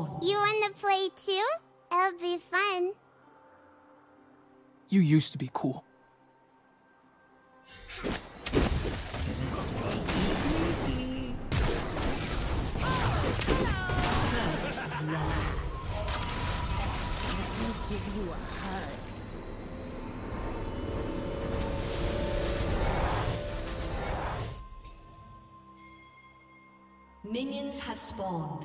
on. You wanna play too? It'll be fun. You used to be cool. First blood. Let me give you a hug. Minions have spawned.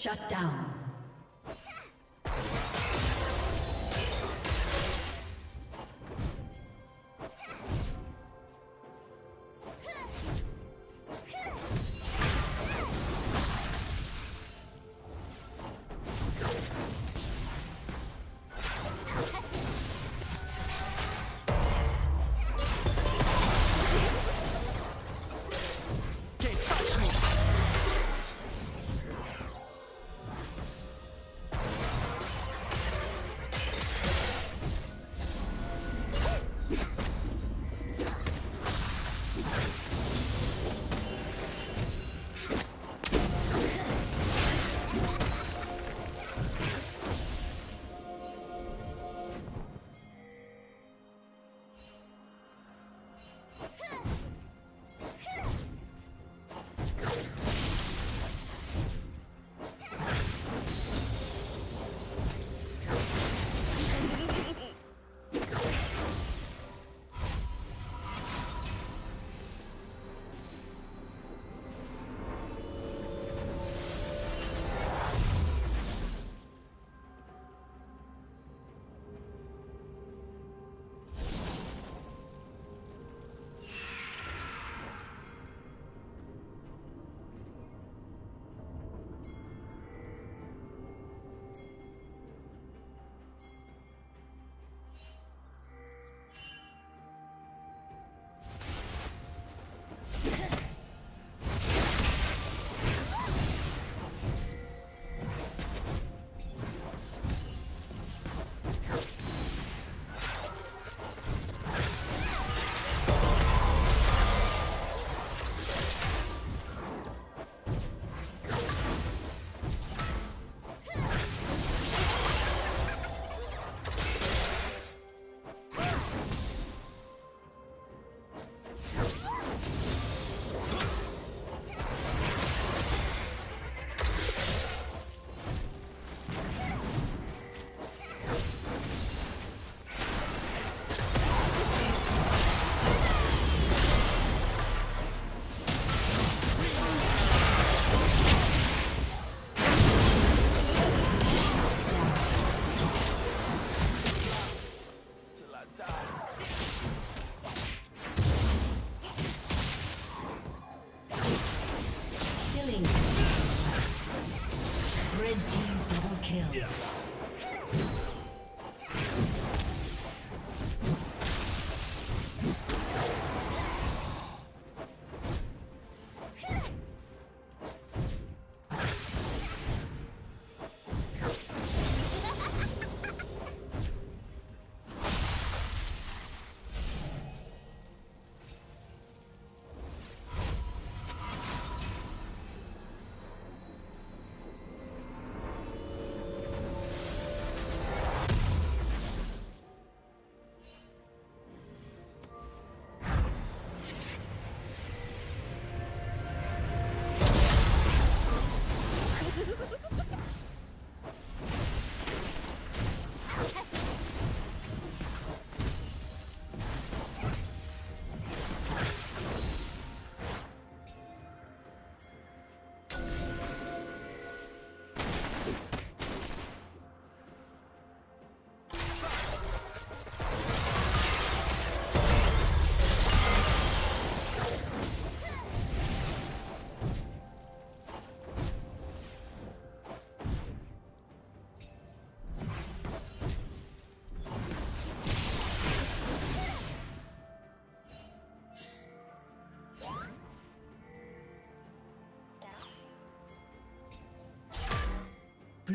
Shut down.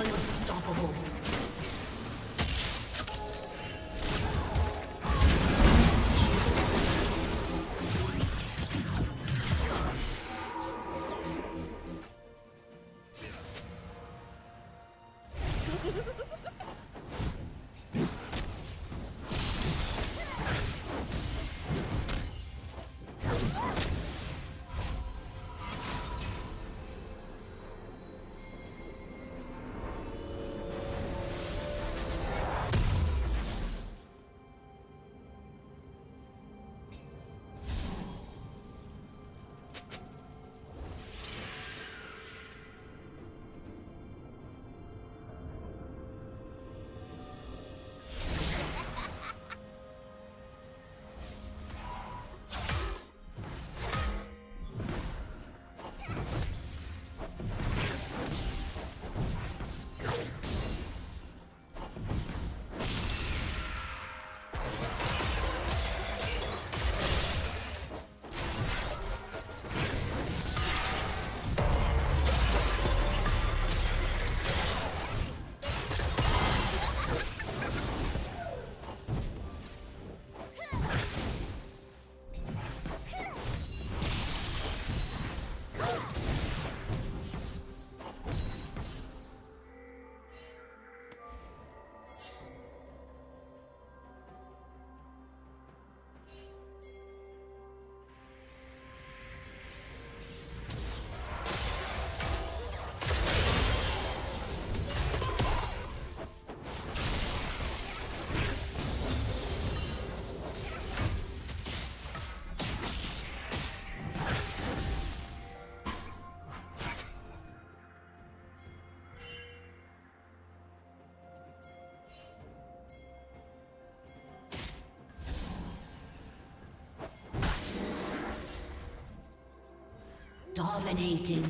Unstoppable. Dominating.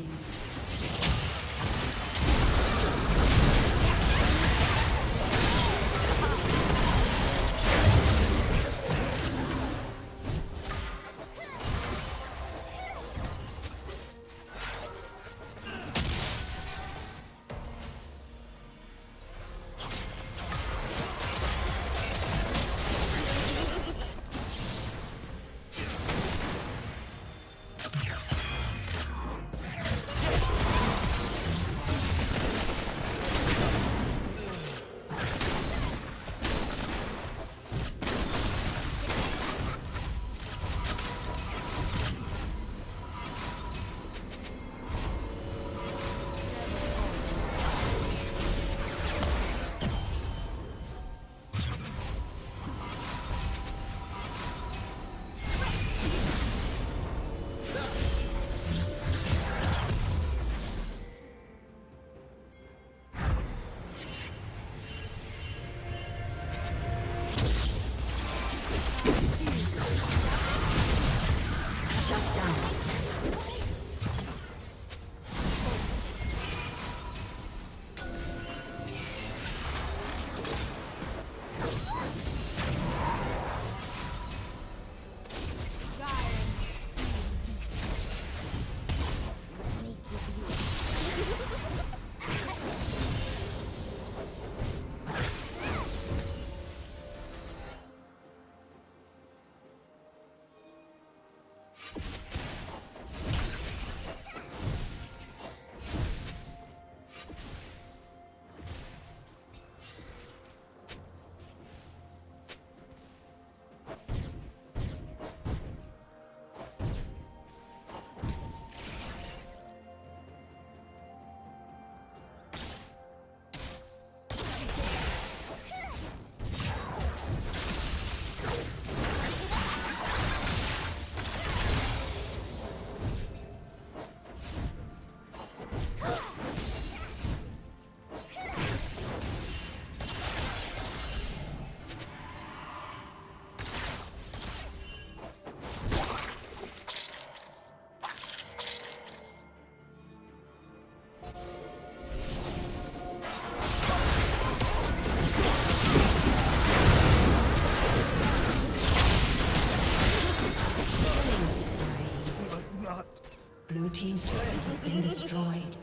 Blue team's turret has been destroyed.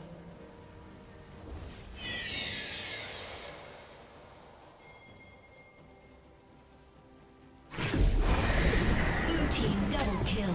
Blue team double kill.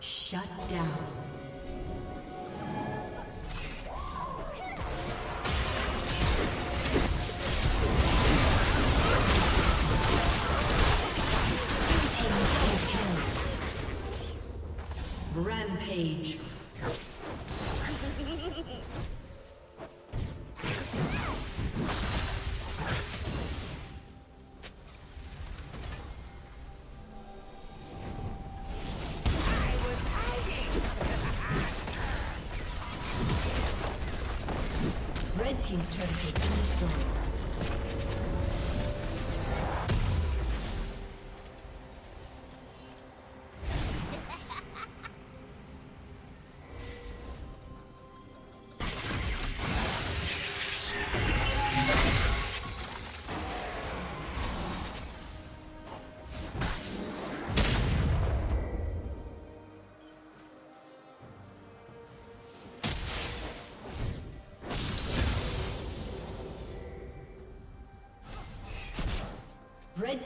Shut down. Rampage. Red team's turret has been destroyed. Red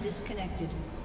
Disconnected.